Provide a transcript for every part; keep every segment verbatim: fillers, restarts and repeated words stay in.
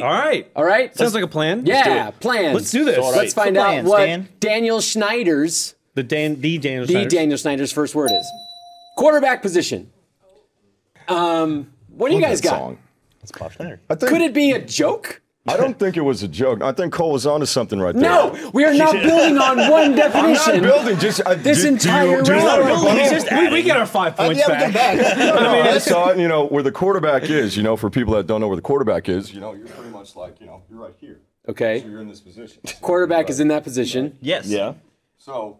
right. All right. All right. Sounds let's, like a plan. Yeah, let's plan. Let's do this. Right. Let's find out plans, what Dan? Daniel Schneider's the Dan the Daniel Schneider's. the Daniel Schneider's first word is. Quarterback position. Um, what do you guys got? Song. That's popular. I think, could it be a joke? I don't think it was a joke. I think Cole was onto something right there. No, we are not building on one definition. I'm not building. Just uh, this do, entire do you, round. Just, we, we get our five points uh, yeah, back. back. no, no, I, mean, I saw it. You know where the quarterback is. You know, for people that don't know where the quarterback is, you know, you're pretty much like, you know, you're right here. Okay. So you're in this position. So quarterback right. is in that position. Right. Yes. Yeah. So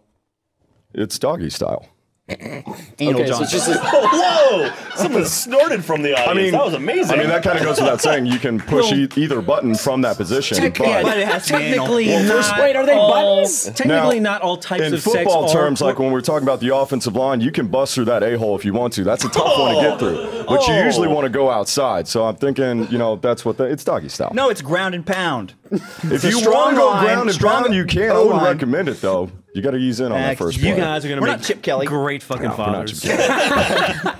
it's doggy style. Okay, so it's just like, whoa! Someone snorted from the audience. I mean, that was amazing. I mean, that kind of goes without saying. You can push e either button from that position. Technically, but, but it has technically well, not. First, wait, are they all, buttons? Technically, now, not all types of sex. In football terms, like when we're talking about the offensive line, you can bust through that a-hole if you want to. That's a tough oh, one to get through. But oh. you usually want to go outside. So I'm thinking, you know, that's what the, it's doggy style. No, it's ground and pound. If you want to go ground and pound, you can. I wouldn't recommend it though. You got to ease in on uh, that first You play. guys are going to make Chip Kelly. Great fucking no, fathers. Can't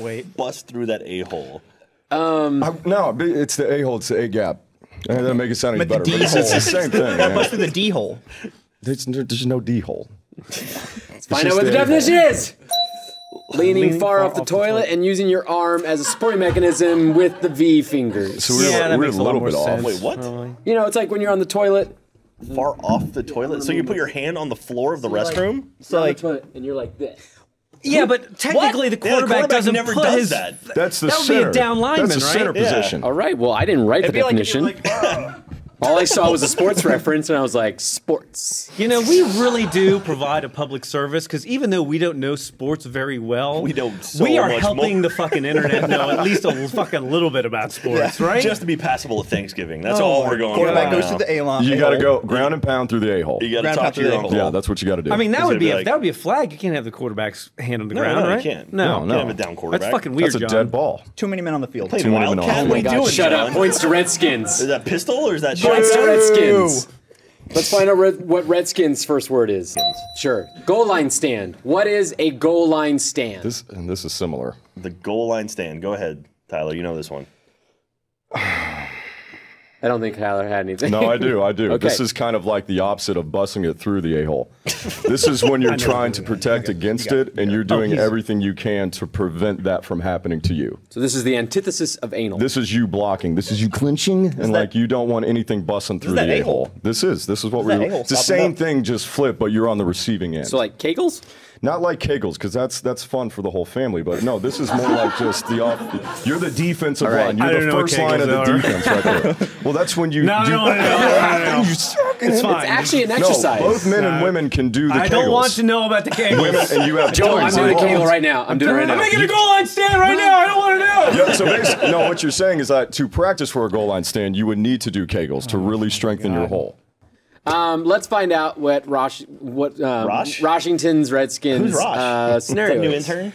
wait. Bust through that a-hole. Um, I, no, it's the a-hole. It's the a-gap. That doesn't make it sound any better. But it's the same thing. Yeah. Bust through the d-hole. There's, there's no d-hole. Let's find out what the definition is. Leaning, Leaning far, far off the, off the toilet, toilet and using your arm as a supporting mechanism with the V fingers. So we're, yeah, we're a little a bit sense, off. Wait, what? Probably. You know, it's like when you're on the toilet. Far off the toilet, so you put your hand on the floor of the so restroom. Like, so like, the and you're like this. Yeah, but technically what? the quarterback, yeah, the quarterback doesn't never put does his, that. That's the that would center. Be a down lineman, That's the center right? position. Yeah. All right. Well, I didn't write It'd the definition. Like, like, oh. All I saw was a sports reference, and I was like, sports. You know, we really do provide a public service because even though we don't know sports very well, we don't. So we are much helping more. the fucking internet know at least a fucking little bit about sports, yeah, right? Just to be passable at Thanksgiving. That's oh, all we're going. Quarterback goes to the a-line. You got to go ground and pound through the a-hole. You got to talk to your uncle. Yeah, that's what you got to do. I mean, that would be, be like, a, that would be a flag. You can't have the quarterback's hand on the no, ground, no, right? You can't. No, no, no. Can't have a down quarterback. That's fucking weird. That's a John. dead ball. Too many men on the field. Too many men on the field. Shut up. Points to Redskins. Is that pistol or is that? Let's do Redskins. Let's find out red, what Redskins' first word is. Sure. Goal line stand. What is a goal line stand? This and this is similar. The goal line stand. Go ahead, Tyler. You know this one. I don't think Tyler had anything. No, I do. I do. Okay. This is kind of like the opposite of busting it through the a-hole. This is when you're trying to protect okay. against you it, it, and you're doing oh, everything you can to prevent that from happening to you. So this is the antithesis of anal. This is you blocking. This is you clinching, is and that, like you don't want anything busting through the a-hole. This is. This is what we. It's the same thing, just flip, but you're on the receiving end. So like Kegels. Not like Kegels, because that's that's fun for the whole family. But no, this is more like just the off. You're the defensive right. line. You're the first line of the are. defense right there. Well, that's when you. No, do no, no, no, no, no. It's fine. It's actually an exercise. No, both men and women can do the Kegels. I don't want to know about the Kegels. Women and you have. Joe, I'm doing the Kegel right now. I'm doing it right now. I'm making a goal line stand right now. I don't want to do it. Yeah, so basically, no, what you're saying is that to practice for a goal line stand, you would need to do Kegels to really strengthen your hole. Um, let's find out what Rosh, what um, Rosh? Washington's Redskins Who's Rosh? Uh, scenario. New intern.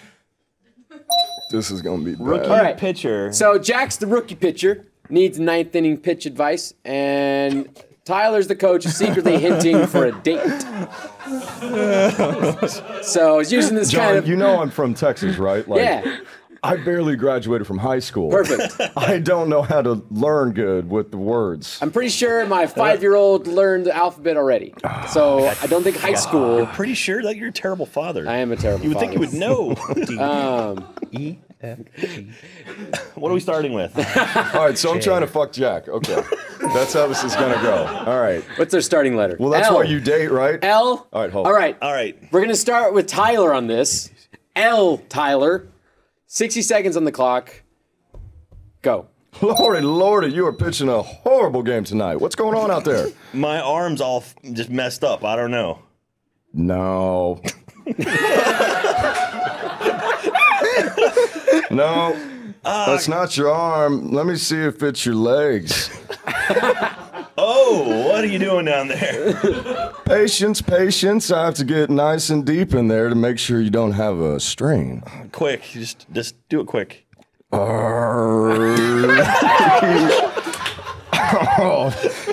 This is gonna be bad. Rookie right. pitcher. So Jack's the rookie pitcher, needs ninth inning pitch advice, and Tyler's the coach, secretly hinting for a date. So he's using this John, kind of. You know I'm from Texas, right? Like, yeah. I barely graduated from high school. Perfect. I don't know how to learn good with the words. I'm pretty sure my five-year-old learned the alphabet already. So I don't think high school. You're pretty sure that you're a terrible father. I am a terrible father. You would think you would know. um, e F G. What are we starting with? All right, so I'm trying to fuck Jack. Okay. That's how this is going to go. All right. What's their starting letter? Well, that's why you date, right? L. All right, hold on. All right. All right. We're going to start with Tyler on this. L, Tyler. sixty seconds on the clock. Go. Lordy, lordy, you are pitching a horrible game tonight. What's going on out there? My arm's all f just messed up. I don't know. No. No, uh, that's not your arm. Let me see if it's your legs. Oh, what are you doing down there? Patience, patience. I have to get nice and deep in there to make sure you don't have a strain. Quick, just just do it quick. Oh,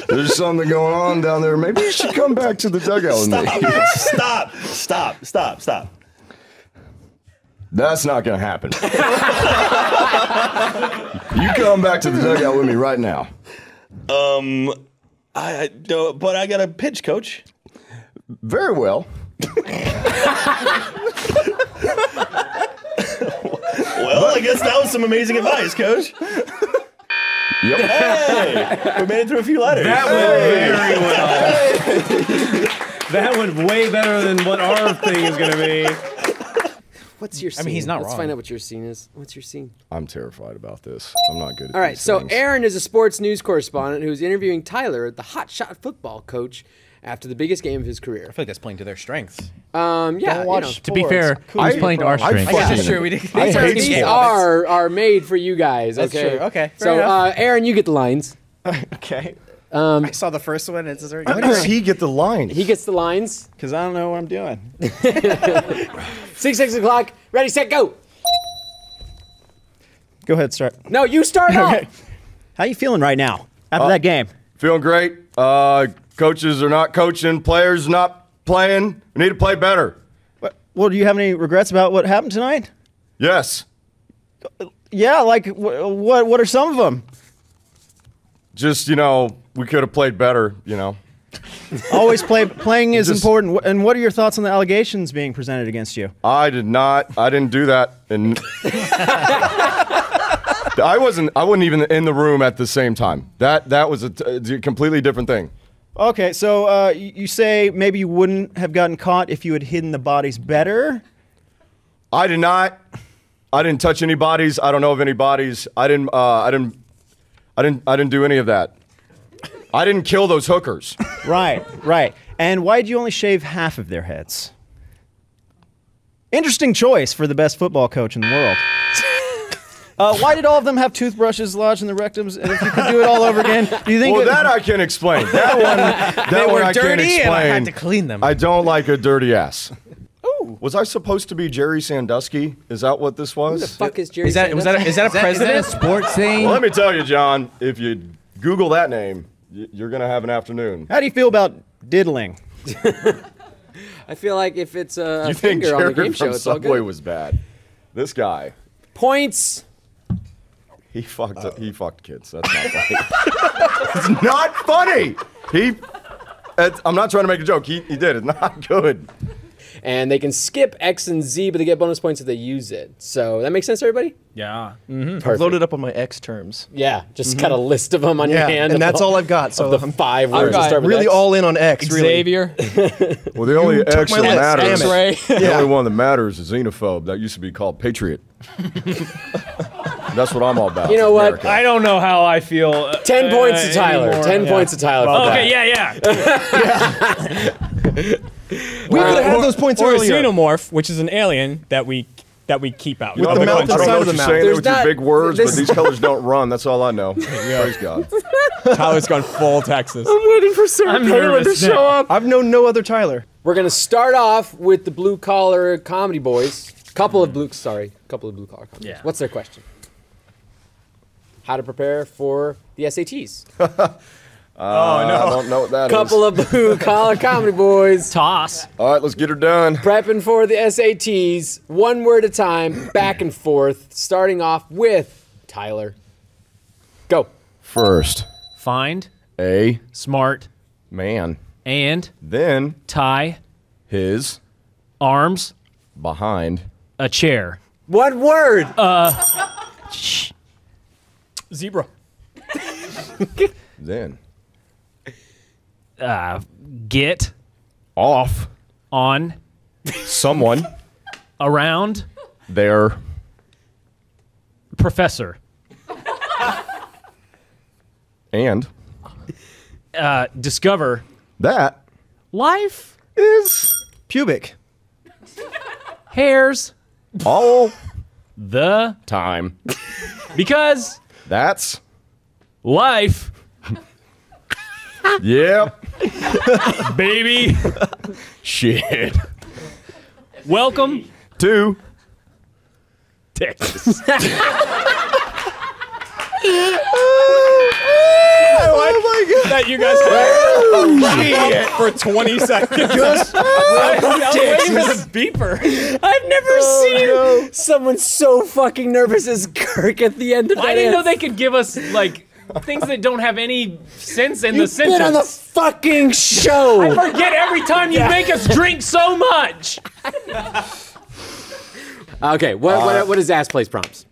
there's something going on down there. Maybe you should come back to the dugout with me. Stop, stop, stop, stop, stop. That's not gonna happen. You come back to the dugout with me right now. Um, I, I don't, but I got a pitch, coach. Very well. Well, I guess that was some amazing advice, coach. Yep. Hey, we made it through a few letters. That went hey. very well. That went way better than what our thing is going to be. What's your scene? I mean, he's not Let's wrong. Let's find out what your scene is. What's your scene? I'm terrified about this. I'm not good at All right, these so things. Aaron is a sports news correspondent who's interviewing Tyler, the hotshot football coach, after the biggest game of his career. I feel like that's playing to their strengths. Um, yeah, Don't watch you know, to be fair, cool. he's playing to our strengths. Yeah, sure, we did. These, are, these are are made for you guys. That's okay, true. okay. So, uh, Aaron, you get the lines. Okay. Um, I saw the first one. It's already, what does he get the lines? He gets the lines because I don't know what I'm doing. six six o'clock. Ready, set, go. Go ahead, start. No, you start okay. off. How you feeling right now after uh, that game? Feeling great. Uh, coaches are not coaching. Players not playing. We need to play better. What? Well, do you have any regrets about what happened tonight? Yes. Yeah, like what? Wh what are some of them? Just you know. We could have played better, you know. Always play, playing is Just, important. And what are your thoughts on the allegations being presented against you? I did not. I didn't do that. And I wasn't. I wasn't even in the room at the same time. That that was a, t a completely different thing. Okay, so uh, you say maybe you wouldn't have gotten caught if you had hidden the bodies better. I did not. I didn't touch any bodies. I don't know of any bodies. I didn't. Uh, I didn't. I didn't. I didn't do any of that. I didn't kill those hookers. Right, right. And why'd you only shave half of their heads? Interesting choice for the best football coach in the world. Uh, why did all of them have toothbrushes lodged in the rectums? And if you could do it all over again, do you think? Well, that I can explain. That one, that they one were I dirty can explain. And I had to clean them. I don't like a dirty ass. Ooh. Was I supposed to be Jerry Sandusky? Is that what this was? Who the fuck is Jerry? Is that, was that a, is that a president? Is that a sports thing? Well, let me tell you, John. If you Google that name. You're gonna have an afternoon. How do you feel about diddling? I feel like if it's a you finger think on the game show, it's all good. Subway was bad. This guy. Points. He fucked. Uh, he fucked kids. That's not funny. It's not funny. He. It's, I'm not trying to make a joke. He, he did. It's not good. And they can skip X and Z, but they get bonus points if they use it. So that makes sense, everybody? Yeah. Mm-hmm. I've loaded up on my X terms. Yeah, just mm-hmm. got a list of them on yeah, your hand. And that's all, all I've got. So the I'm five words. I'm really X. all in on X. Xavier. Really. Well, the only X that matters. Yeah. The only one that matters is xenophobe. That used to be called patriot. That's what I'm all about. You know what? America. I don't know how I feel. Ten uh, points uh, to Tyler. Anymore. Ten yeah. points to Tyler. Oh, okay. Yeah. Yeah. yeah. We could have had those points or earlier. Or a xenomorph, which is an alien that we that we keep out. With the mouth inside I don't know what you're saying there with your big words, but these colors don't run. That's all I know. Yeah. Praise God. Tyler's gone full Texas. I'm waiting for Sarah Palin to show up. I've known no other Tyler. We're gonna start off with the blue collar comedy boys. Couple of blue, sorry, couple of blue collar comedy boys. Yeah. What's their question? How to prepare for the S A Ts. Uh, oh, no. I don't know what that Couple is. Couple of blue-collar comedy boys. Toss. All right, let's get her done. Prepping for the S A Ts, one word at a time, back and forth, starting off with Tyler. Go. First. Find. A. Smart. Man. And. Then. Tie. His. Arms. Behind. A chair. What word? Uh. Shh. Zebra. Then. Uh, get off on someone around their professor and uh, discover that life is pubic hairs all the time because that's life. Yep. Baby. Shit. Welcome to Texas. I like my God. That you guys had for twenty seconds. Just a beeper. I've never oh, seen no. someone so fucking nervous as Kirk at the end of that. I didn't know they could give us like things that don't have any sense in You've the sentence. You've been on the fucking show. I forget every time you yeah. make us drink so much. Okay, what, uh, what what is Ass Plays Prompts?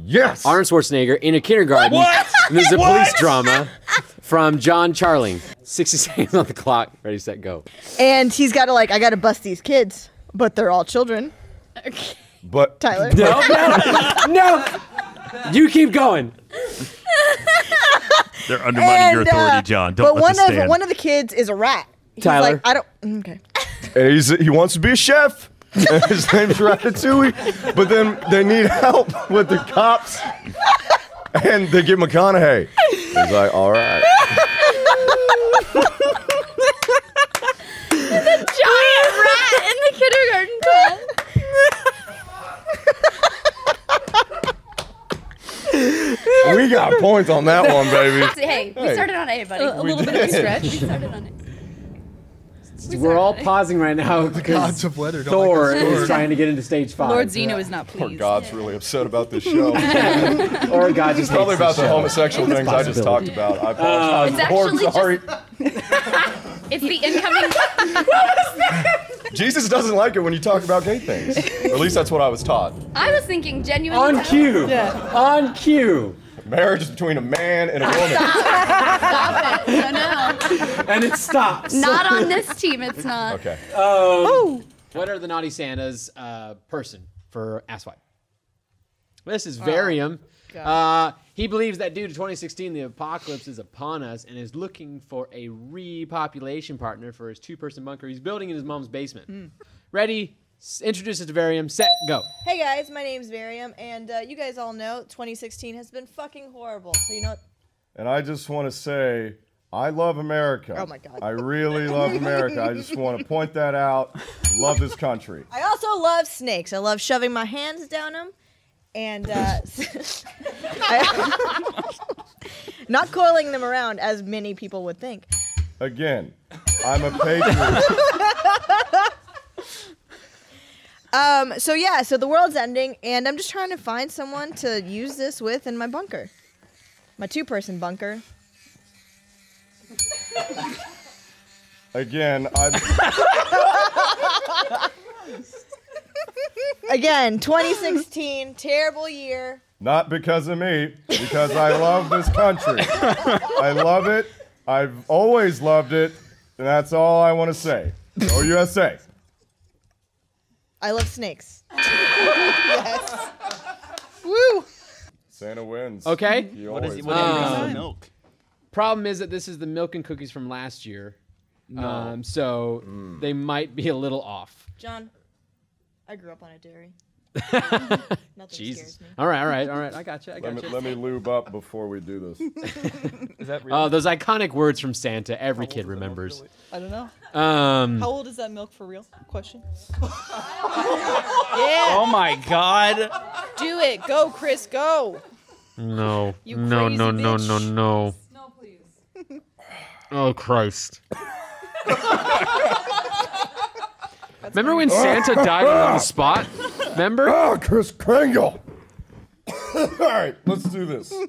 Yes. Arnold Schwarzenegger in a kindergarten. What? There's a what? Police drama from John Charling. sixty seconds on the clock. Ready, set, go. And he's got to like, I got to bust these kids, but they're all children. Okay. But Tyler. No, no, no. You keep going. They're undermining and, your authority, uh, John. Don't but let one this stand. Of one of the kids is a rat. He's Tyler. Like, I don't. Okay. And he's, he wants to be a chef. And his name's Ratatouille, but then they need help with the cops, and they get McConaughey. He's like, all right. There's a giant rat in the kindergarten class. We got points on that one, baby. Hey, we hey. started on A, buddy. A, a little did. bit of a stretch. We started on it. We're all pausing right now because letter, Thor like is trying to get into stage five. Lord Zeno yeah. is not pleased. Poor God's yeah. really upset about this show. Or God just probably about the, the homosexual it's things I just talked yeah. about. I apologize. Um, Lord, just, sorry. It's the incoming. What was that? Jesus doesn't like it when you talk about gay things. Or at least that's what I was taught. I was thinking genuinely. On cue. Yeah. On cue. Marriage is between a man and a woman. Stop. Stop it. No, no. And it stops. Not on this team, it's not. Okay. Um, oh. What are the Naughty Santa's uh, person for asswipe? This is Varium. Oh, uh, he believes that due to twenty sixteen, the apocalypse is upon us and is looking for a repopulation partner for his two-person bunker he's building in his mom's basement. Mm. Ready? Introduce us to Varium. Set, go. Hey guys, my name's Varium, and uh, you guys all know twenty sixteen has been fucking horrible. So you know what? And I just want to say, I love America. Oh my God. I really love America. I just want to point that out. Love this country. I also love snakes. I love shoving my hands down them, and uh, not coiling them around as many people would think. Again, I'm a patriot. Um, so yeah, so the world's ending, and I'm just trying to find someone to use this with in my bunker. My two-person bunker. Again, I... Again, twenty sixteen, terrible year. Not because of me, because I love this country. I love it, I've always loved it, and that's all I want to say. Go U S A. I love snakes. Yes. Woo! Santa wins. Okay. He what is he? What um, milk? Problem is that this is the milk and cookies from last year, no. um, so mm. they might be a little off. John, I grew up on a dairy. Nothing Jesus. Scares me. All right, all right, all right. I got gotcha, you. I got gotcha. you. Let me lube up before we do this. Is that real? Oh, those iconic words from Santa. Every How kid remembers. Really? I don't know. Um, How old is that milk for real? Question. Yeah. Oh my God. Do it. Go, Chris. Go. No. You no, crazy no, no, bitch. no, no. No, please. Oh Christ. Remember when Santa died on the spot? Remember? Oh, Chris Kringle. All right, let's do this. Oh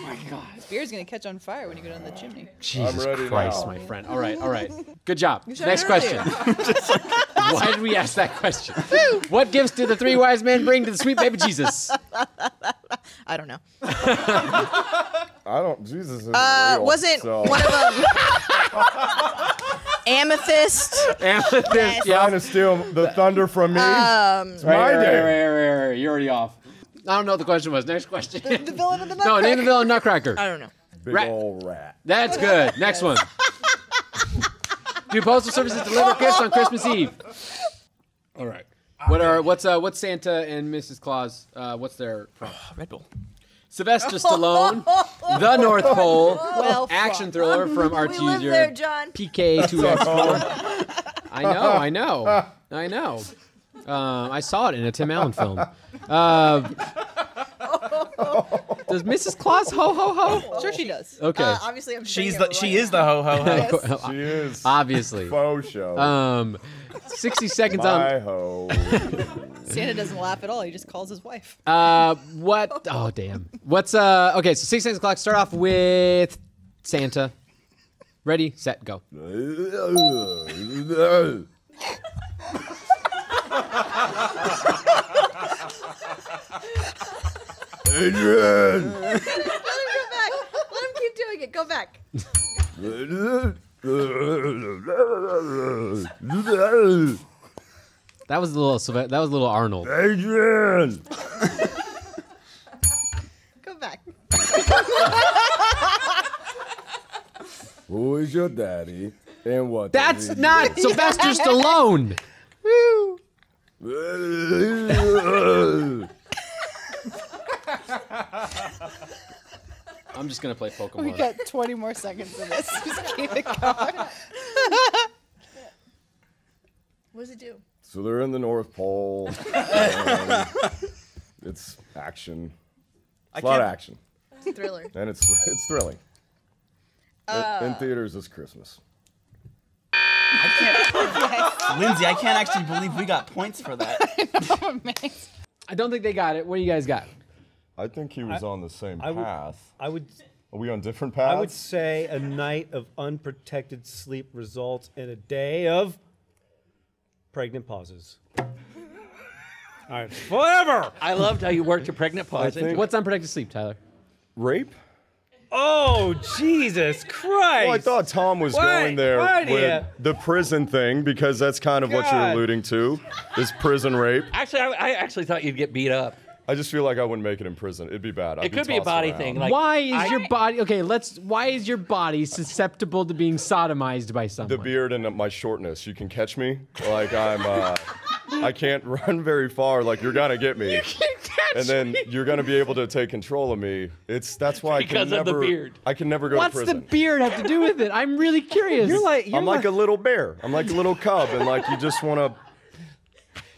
my God. This beer's gonna catch on fire when you go down the chimney. Jesus I'm ready Christ, now. my friend. All right, all right. Good job. Next question. Why did we ask that question? What gifts did the three wise men bring to the sweet baby Jesus? I don't know. I don't, Jesus isn't uh, real, wasn't so. one of them. Amethyst. Amethyst. Yes. Trying to steal the thunder from me. Um, it's my right, day. Right, right, right. You're already off. I don't know what the question was. Next question. The, the villain of the Nutcracker. No, name the villain Nutcracker. I don't know. Big rat. Old rat. That's good. Next one. Do postal services deliver gifts on Christmas Eve? All right. What are what's uh what's Santa and Missus Claus? Uh, what's their prompt? Red Bull. Sylvester Stallone, The North Pole, well, action thriller from our teaser P K two X four. I know, I know, I know. Um, I saw it in a Tim Allen film. Uh, Does Missus Claus ho ho ho? Sure she does. Okay. Uh, obviously, I'm She's the, right she now. is the ho ho ho. Yes. She is. Obviously. Faux show. Um, sixty seconds My on. Ho. Santa doesn't laugh at all. He just calls his wife. Uh, what? Oh damn. What's uh? Okay, so six seconds clock. Start off with Santa. Ready, set, go. Adrian! Let him go back. Let him keep doing it. Go back. That was a little. That was a little Arnold. Adrian! Go back. Who is your daddy and what? That's not Sylvester Stallone. Woo. I'm just gonna play Pokemon. We got twenty more seconds of this. Just keep it going. What does it do? So they're in the North Pole. It's action. It's a lot of action. It's a thriller. And it's it's thrilling. Uh, in theaters this Christmas. I can't. Lindsay, I can't actually believe we got points for that. I, know, I don't think they got it. What do you guys got? I think he was I, on the same I path. Would, I would. Are we on different paths? I would say a night of unprotected sleep results in a day of pregnant pauses. All right, forever. I loved how you worked your pregnant pause. What's unprotected sleep, Tyler? Rape. Oh, Jesus Christ! Well, I thought Tom was why, going there with you? the prison thing because that's kind of God. what you're alluding to, is prison rape. Actually, I, I actually thought you'd get beat up. I just feel like I wouldn't make it in prison. It'd be bad. I'd it be could be a body around. thing. Like, why is I, your body okay? Let's. Why is your body susceptible to being sodomized by someone? The beard and my shortness. You can catch me. Like I'm. Uh, I can't run very far. Like you're gonna get me. You can catch and then me. You're gonna be able to take control of me. It's that's why because I can of never. The beard. I can never go What's to prison. What's the beard have to do with it? I'm really curious. You're like. You're I'm like, like a little bear. I'm like a little cub, and like you just want to.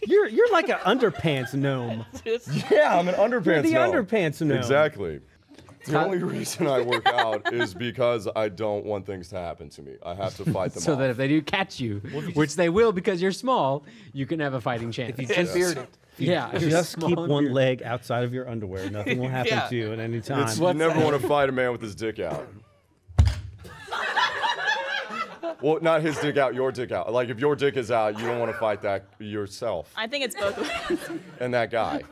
You're you're like an underpants gnome. Yeah, I'm an underpants the gnome. The underpants gnome. Exactly. The only reason I work out is because I don't want things to happen to me. I have to fight them. So off. that if they do catch you, well, you which they will because you're small, you can have a fighting chance. If you just bearded. Yeah, if you just keep one beard. leg outside of your underwear, nothing will happen yeah. to you at any time. It's, you never that? want to fight a man with his dick out. Well, not his dick out, your dick out. Like, if your dick is out, you don't want to fight that yourself. I think it's both. And that guy.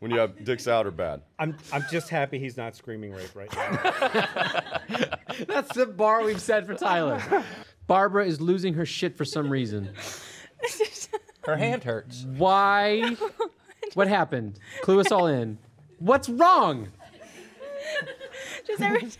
When you have dicks out are bad. I'm I'm just happy he's not screaming rape right now. That's the bar we've set for Tyler. Barbara is losing her shit for some reason. Her hand hurts. Why? What happened? Clue us all in. What's wrong? Just every time.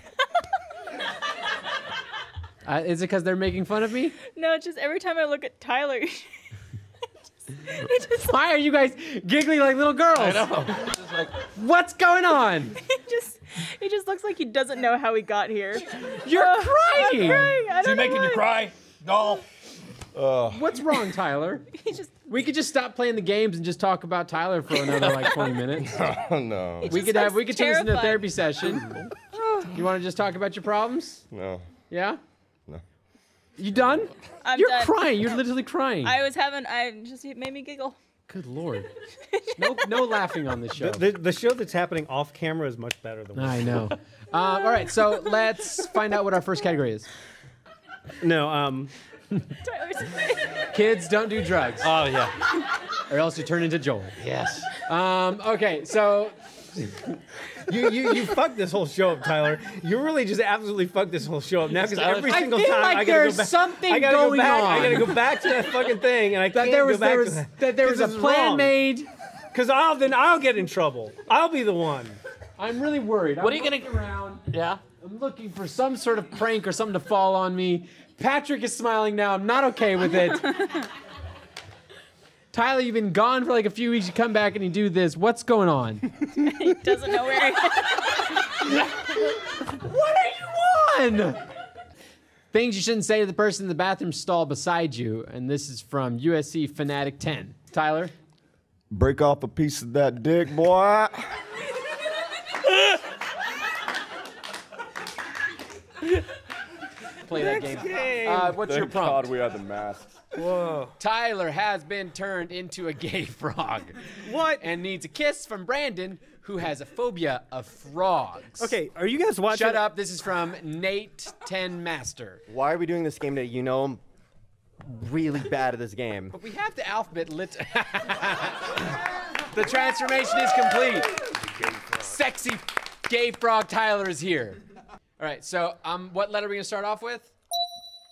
Uh, is it because they're making fun of me? No, just every time I look at Tyler, it just, it just, why are you guys giggling like little girls? I know. Just like, what's going on? He just, he just looks like he doesn't know how he got here. You're uh, crying. I'm crying. I is he making why. you cry? No. Uh. What's wrong, Tyler? He just. We could just stop playing the games and just talk about Tyler for another like twenty minutes. Oh no. We could have. We could turn this into a therapy session. You want to just talk about your problems? No. Yeah. You done? I'm You're done. crying. You're literally crying. I was having. I just it made me giggle. Good lord. No, no laughing on this show. The, the, the show that's happening off camera is much better than. I know. um, all right, so let's find out what our first category is. No. Um. Kids don't do drugs. Oh yeah. Or else you turn into Joel. Yes. Um. Okay. So. you you you fucked this whole show up, Tyler. You really just absolutely fucked this whole show up now because every single I feel time like I gotta there's go back, something I gotta going go back, on. I gotta go back to that fucking thing, and I that can't there was, go back there was, to that. That there was a plan wrong. made. Because I'll then I'll get in trouble. I'll be the one. I'm really worried. What I'm are you gonna around? Yeah. I'm looking for some sort of prank or something to fall on me. Patrick is smiling now. I'm not okay with it. Tyler, you've been gone for like a few weeks. You come back and you do this. What's going on? He doesn't know where he is. What are you on? Things you shouldn't say to the person in the bathroom stall beside you. And this is from U S C Fanatic ten. Tyler? Break off a piece of that dick, boy. play that game. game. Uh, what's Thank your prompt? God we are the masks. Whoa. Tyler has been turned into a gay frog. What? And needs a kiss from Brandon, who has a phobia of frogs. Okay, are you guys watching? Shut up. This is from Nate Ten Master. Why are we doing this game that you know him? Really bad at this game. But we have the alphabet lit. The transformation is complete. Sexy gay frog Tyler is here. All right, so um, what letter are we gonna start off with?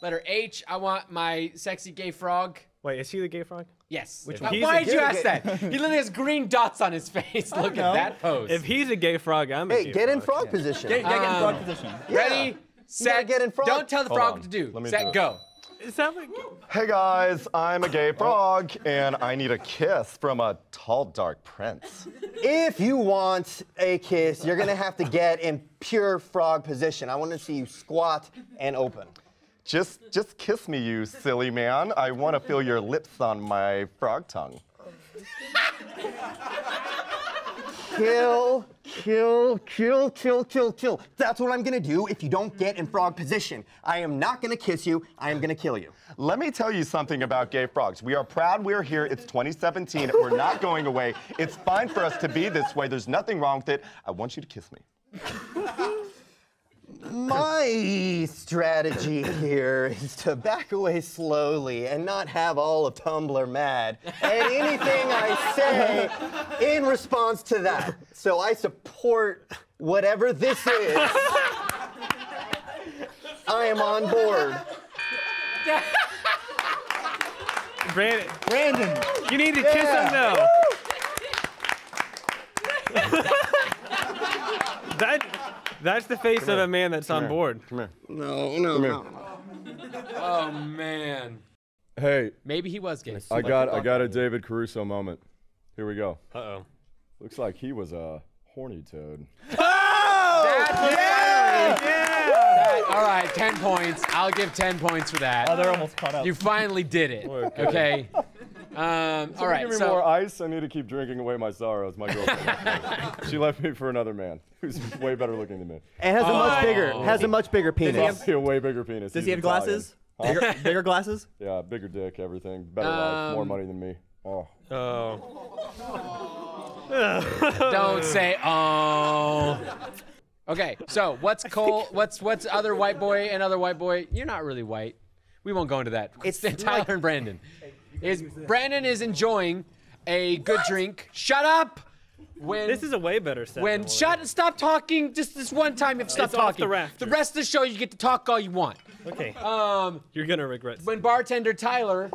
Letter H. I want my sexy gay frog. Wait, is he the gay frog? Yes. Which one? Why did you ask that? He literally has green dots on his face. Look at that pose. If he's a gay frog, I'm a gay frog. Hey, get in frog position. Get in frog position. Ready, set, get in frog. Don't tell the frog what to do. Set, go. Like... Hey guys, I'm a gay frog, and I need a kiss from a tall, dark prince. If you want a kiss, you're gonna have to get in pure frog position. I want to see you squat and open. Just, just kiss me, you silly man. I want to feel your lips on my frog tongue. Kill, kill, kill, kill, kill, kill. That's what I'm gonna do if you don't get in frog position. I am not gonna kiss you, I am gonna kill you. Let me tell you something about gay frogs. We are proud we're here, it's twenty seventeen, we're not going away. It's fine for us to be this way, there's nothing wrong with it. I want you to kiss me. My strategy here is to back away slowly and not have all of Tumblr mad at anything I say in response to that. So I support whatever this is. I am on board. Brandon, Brandon, you need to yeah. kiss him now. that. That's the face of a man that's on board. Come here. No, no, no. Oh man. Hey. Maybe he was gay. I got, I got a David Caruso moment. Here we go. Uh oh. Looks like he was a horny toad. Oh! Yeah! Yeah! All right, ten points. I'll give ten points for that. Oh, they're almost caught up. You finally did it. Okay. Um, all right. Give me so, more ice. I need to keep drinking away my sorrows. My girlfriend. She left me for another man who's way better looking than me. And has oh. a much bigger, has a much bigger penis. Does he have, a way bigger penis. Does He's he have Italian. Glasses? Huh? Bigger, bigger glasses? Yeah, bigger dick, everything, better um, life, more money than me. Oh. Oh. Don't say oh. Okay. So what's Cole? What's what's other white boy? Another white boy? You're not really white. We won't go into that. It's Tyler like, and Brandon. Is Brandon is enjoying a good what? drink. Shut up! When This is a way better set. When shut stop talking just this one time if stop it's talking. Off the rafters. The rest of the show you get to talk all you want. Okay. Um You're gonna regret When bartender Tyler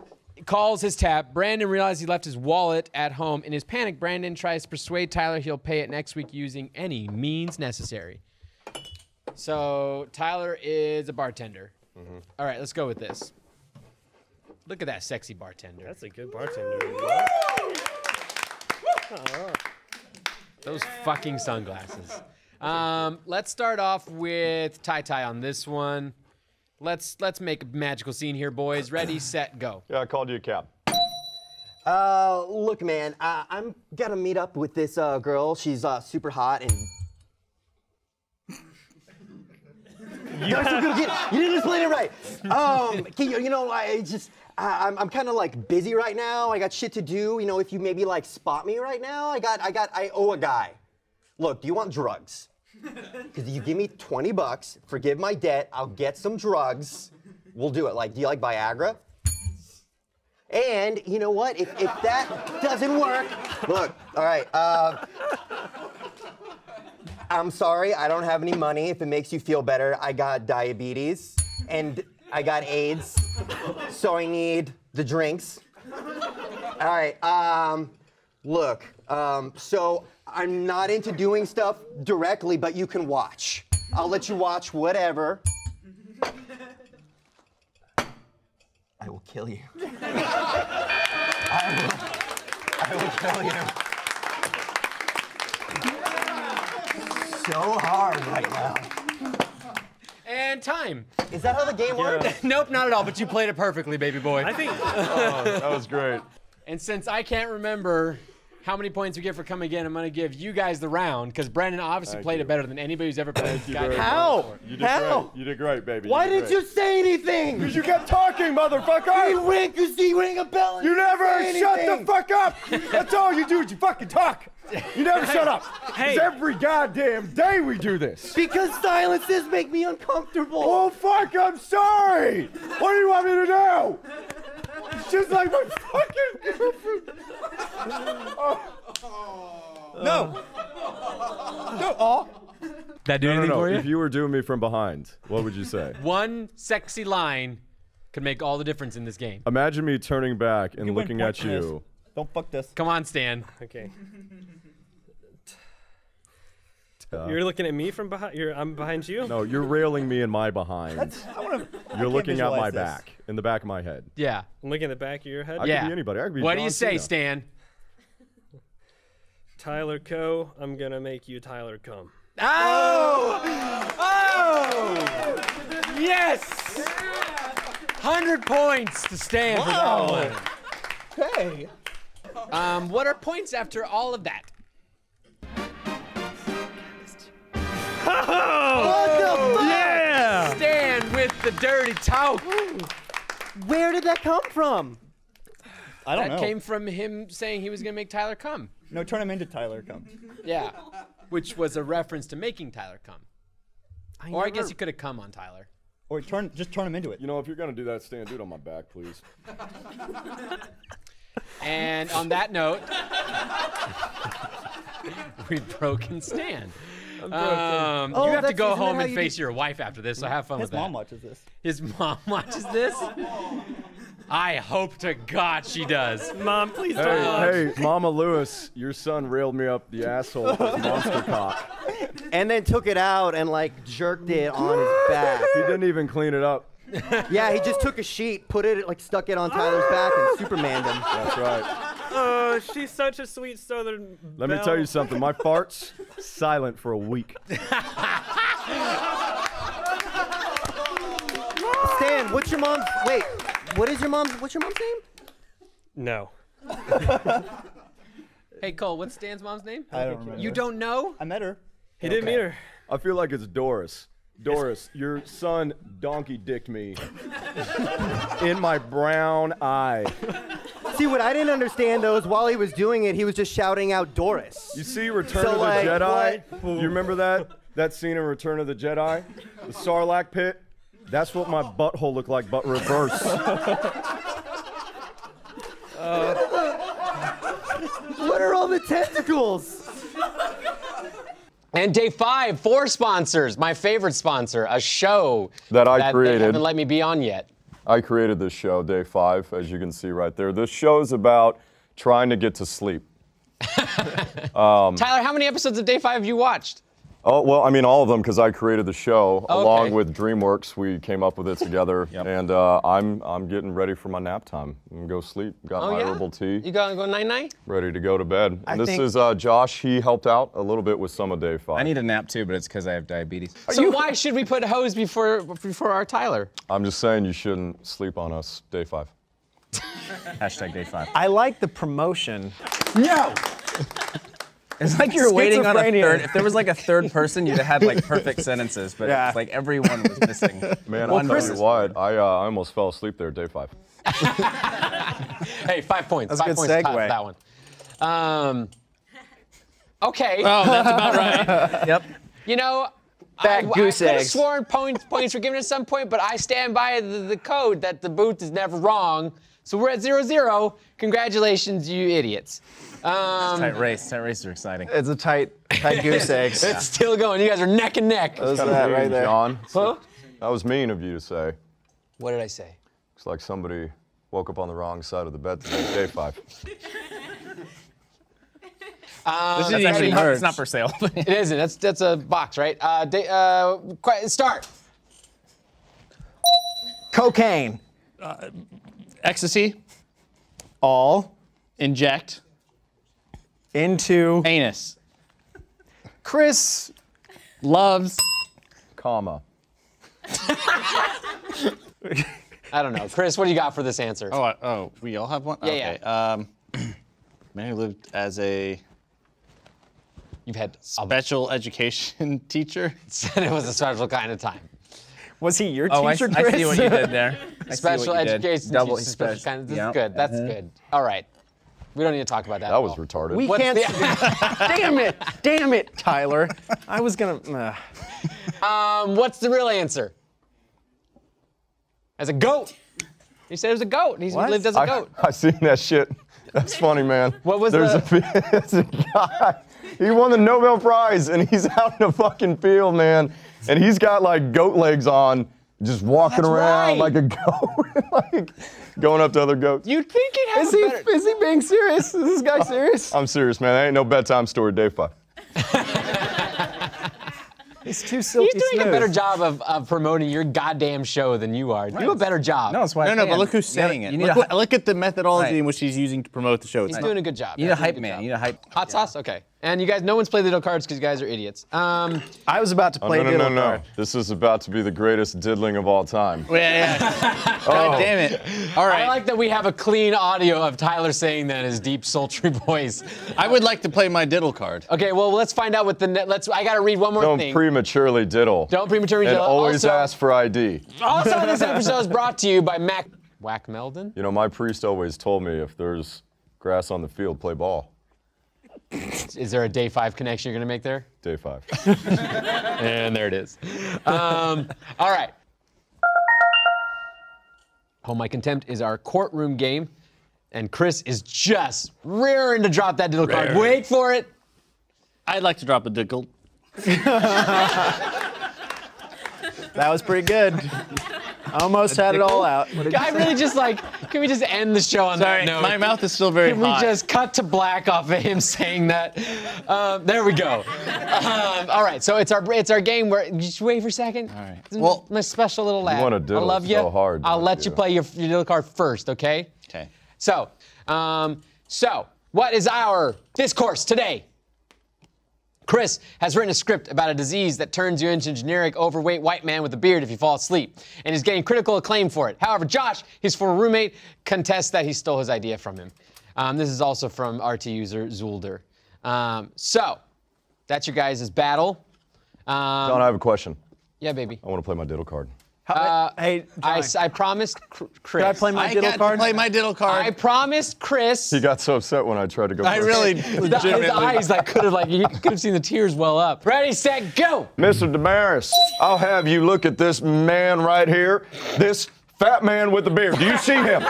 calls his tap, Brandon realizes he left his wallet at home. In his panic, Brandon tries to persuade Tyler he'll pay it next week using any means necessary. So Tyler is a bartender. Mm-hmm. All right, let's go with this. Look at that sexy bartender. That's a good bartender. Oh. Those fucking sunglasses. Um, let's start off with Ty Ty on this one. Let's let's make a magical scene here, boys. Ready, set, go. Yeah, I called you a cab. Uh, look, man, I, I'm gonna meet up with this uh, girl. She's uh, super hot and. You guys are gonna get. You didn't explain it right. Um, can you, you know, I just. I'm, I'm kind of like busy right now. I got shit to do. You know, if you maybe like spot me right now, I got, I got, I owe a guy. Look, do you want drugs? Because you give me twenty bucks, forgive my debt, I'll get some drugs. We'll do it. Like, do you like Viagra? And you know what? If, if that doesn't work, look, all right. Uh, I'm sorry, I don't have any money. If it makes you feel better, I got diabetes and I got AIDS. So I need the drinks. All right, um, look, um, so I'm not into doing stuff directly, but you can watch. I'll let you watch whatever. I will kill you. I will, I will kill you. So hard right now. And time. Is that how the game works? Yeah. Nope, not at all, but you played it perfectly, baby boy. I think. Oh, that was great. And since I can't remember how many points we get for coming again. I'm going to give you guys the round because Brandon obviously Thank played you. it better than anybody who's ever played. How? You did how? Great. You did great, baby. Why didn't you say anything? Because you kept talking, motherfucker. You ring, you see, you ring a bell. You never shut anything. the fuck up. That's all you do is you fucking talk. You never shut up. Hey. It's every goddamn day we do this. Because silences make me uncomfortable. Oh, fuck, I'm sorry. What do you want me to do? It's just like my fucking girlfriend. Oh. No. No. Oh. That do no, anything no, no. for you? If you were doing me from behind, what would you say? One sexy line could make all the difference in this game. Imagine me turning back and you looking at you. This. Don't fuck this. Come on, Stan. Okay. Uh, you're looking at me from behind. You're, I'm behind you. No, you're railing me in my behind. That's, I wanna, you're I looking at my this. back, in the back of my head. Yeah, I'm looking at the back of your head. I yeah. could be anybody. I could be what John do you say, Cena. Stan? Tyler Coe, I'm gonna make you Tyler come. Oh! Oh! Yes! Yeah. Hundred points to Stan for that one. Hey. Um, what are points after all of that? Oh, what the fuck? Yeah! Stan with the dirty talk. Where did that come from? I don't that know. That came from him saying he was going to make Tyler come. No, turn him into Tyler come. Yeah, which was a reference to making Tyler come. I or never... I guess he could have come on Tyler. Or turn, just turn him into it. You know, if you're going to do that, Stan, do it on my back, please. And on that note, we've broken Stan. Um, oh, you have to go home and face your wife after this, so have fun with that. His mom watches this. His mom watches this? I hope to God she does. Mom, please don't hey, watch. Hey, Mama Lewis, your son railed me up the asshole with Monster Cop. And then took it out and, like, jerked it on his back. He didn't even clean it up. Yeah, he just took a sheet, put it, like, stuck it on Tyler's back and Supermaned him. That's right. Oh, she's such a sweet Southern Let belle. me tell you something. My farts, silent for a week. Stan, what's your mom's, wait, what is your mom's, what's your mom's name? No. Hey, Cole, what's Stan's mom's name? I don't remember. You don't know? I met her. He okay. didn't meet her. I feel like it's Doris. Doris, your son donkey dicked me in my brown eye. See, what I didn't understand, though, is while he was doing it, he was just shouting out Doris. You see Return so, of the like, Jedi? What? You remember that? That scene in Return of the Jedi? The Sarlacc pit? That's what my butthole looked like, but reverse. uh, what are all the tentacles? And day five, four sponsors. My favorite sponsor, a show that I that created. They haven't let me be on yet. I created this show, Day five, as you can see right there. This show is about trying to get to sleep. um, Tyler, how many episodes of Day five have you watched? Oh, well, I mean, all of them, because I created the show. Oh, along okay. with DreamWorks, we came up with it together. Yep. And uh, I'm I'm getting ready for my nap time. I'm going to go sleep. Got oh, my yeah? herbal tea. You going to go night-night? Ready to go to bed. And I this think... is uh, Josh. He helped out a little bit with some of Day five. I need a nap, too, but it's because I have diabetes. Are so you... why should we put hose before, before our Tyler? I'm just saying you shouldn't sleep on us, Day five. Hashtag Day five. I like the promotion. No! It's like you're waiting on a third. If there was like a third person, you'd have had like perfect sentences, but yeah. it's like everyone was missing. Man, I'll tell you what, I, uh, I almost fell asleep there, day five. Hey, five points. That's five a good points segue. Top, that one. Um, okay. Oh, that's about right. Yep. You know, that I, goose I could have sworn points, points were given at some point, but I stand by the, the code that the booth is never wrong. So we're at zero zero. Congratulations, you idiots. Um, it's a tight race. Tight races are exciting. It's a tight, tight goose egg. It's yeah. still going. You guys are neck and neck. That was that mean, right there, John. Huh? That was mean of you to say. What did I say? Looks like somebody woke up on the wrong side of the bed today. Day five. Um, this is actually not, it's not for sale. It isn't. That's that's a box, right? Uh, day, uh, start. Cocaine. Uh, Ecstasy. All. Inject. Into. Anus. Chris. Loves. Comma. I don't know. Chris, what do you got for this answer? Oh, uh, oh we all have one? Yeah, okay. Yeah. Um, Man who lived as a You've had special a... education teacher. Said it was a special kind of time. Was he your oh, teacher, I, Chris? I see what you did there. I special education Double teacher, special kind of, this yep. is good, that's mm-hmm. good. All right. We don't need to talk about that. That was all. retarded. We What's can't. The... damn it! Damn it, Tyler! I was gonna. Uh. Um. What's the real answer? As a goat. He said it was a goat, and he what? lived as a goat. I, I seen that shit. That's funny, man. What was There's the? A, there's a guy. He won the Nobel Prize, and he's out in a fucking field, man. And he's got like goat legs on, just walking oh, around right. like a goat, like going up to other goats. You'd think it has. Is he? Better... Is he being serious? Is this guy serious? I'm serious, man. That ain't no bedtime story, day five. He's too silky He's doing smooth. a better job of, of promoting your goddamn show than you are. Right. Do a better job. No, that's why. No, I no, can. but look who's saying you it. Look, what, look at the methodology right. in which he's using to promote the show. He's right. doing a good job. You need a hype man. You need a hype. Hot yeah. sauce. Okay. And you guys, no one's played Diddle Cards because you guys are idiots. Um, I was about to play oh, no, no, Diddle no, no, Card. No, this is about to be the greatest diddling of all time. Yeah, yeah. oh. God damn it. All right. I like that we have a clean audio of Tyler saying that in his deep, sultry voice. I would like to play my Diddle Card. Okay, well, let's find out what the net, let's, I gotta read one more Don't thing. Don't prematurely diddle. Don't prematurely diddle. And always also, ask for I D. Also, this episode is brought to you by Mac, Whack Meldon. You know, my priest always told me if there's grass on the field, play ball. Is there a day five connection you're gonna make there? Day five. And there it is. Um, all right. Hold My Contempt is our courtroom game, and Chris is just rearing to drop that diddle Rare. card. Wait for it. I'd like to drop a diddle. That was pretty good. Almost had it all out. I really just like, can we just end the show on Sorry, that note? My mouth is still very can hot. Can we just cut to black off of him saying that? Um, there we go. Um, all right, so it's our it's our game where, just wait for a second. All right. Well, my special little lad. You want to do I love you. So hard, I'll let you, you play your, your little card first, okay? Okay. So, um, so, what is our discourse today? Chris has written a script about a disease that turns you into a generic overweight white man with a beard if you fall asleep, and is getting critical acclaim for it. However, Josh, his former roommate, contests that he stole his idea from him. Um, this is also from R T user Zulder. Um, so, that's your guys' battle. Um, John, I have a question. Yeah, baby. I want to play my diddle card. Uh, hey, I, I promised Chris. Did I play my I diddle card? Play my diddle card. I promised Chris. He got so upset when I tried to go. I first. really, legitimately. His eyes, I could have like, you could have seen the tears well up. Ready, set, go. Mister Damaris, I'll have you look at this man right here. This fat man with the beard. Do you see him?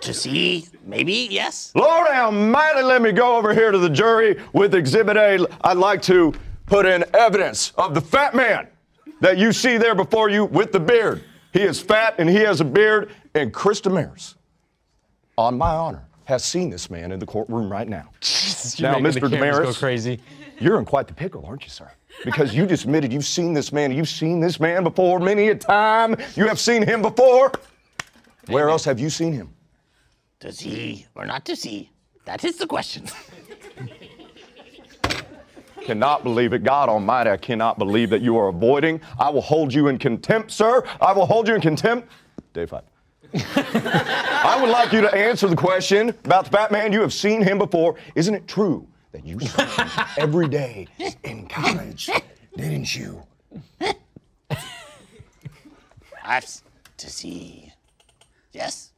To see, maybe, yes. Lord Almighty, let me go over here to the jury with Exhibit A. I'd like to put in evidence of the fat man that you see there before you with the beard. He is fat and he has a beard, and Chris Damaris, on my honor, has seen this man in the courtroom right now. Jesus, now, Mister Damaris, crazy. You're in quite the pickle, aren't you, sir? Because you just admitted you've seen this man, you've seen this man before many a time. You have seen him before. Amen. Where else have you seen him? To see or not to see, that is the question. Cannot believe it. God Almighty, I cannot believe that you are avoiding. I will hold you in contempt, sir. I will hold you in contempt. Day five. I would like you to answer the question about the fat man. You have seen him before. Isn't it true that you saw him every day in college, didn't you? I've to see. Yes.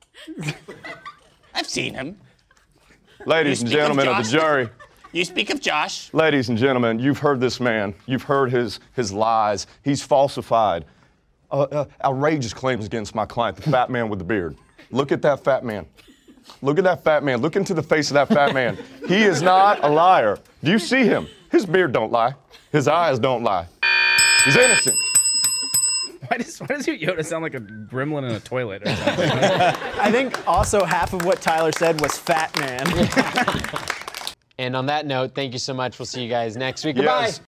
I've seen him. Ladies and gentlemen of, of the jury. You speak of Josh. Ladies and gentlemen, you've heard this man. You've heard his, his lies. He's falsified uh, uh, outrageous claims against my client, the fat man with the beard. Look at that fat man. Look at that fat man. Look into the face of that fat man. He is not a liar. Do you see him? His beard don't lie. His eyes don't lie. He's innocent. Why does, why does your Yoda sound like a gremlin in a toilet or something? I think also half of what Tyler said was fat man. And on that note, thank you so much. We'll see you guys next week. Yes.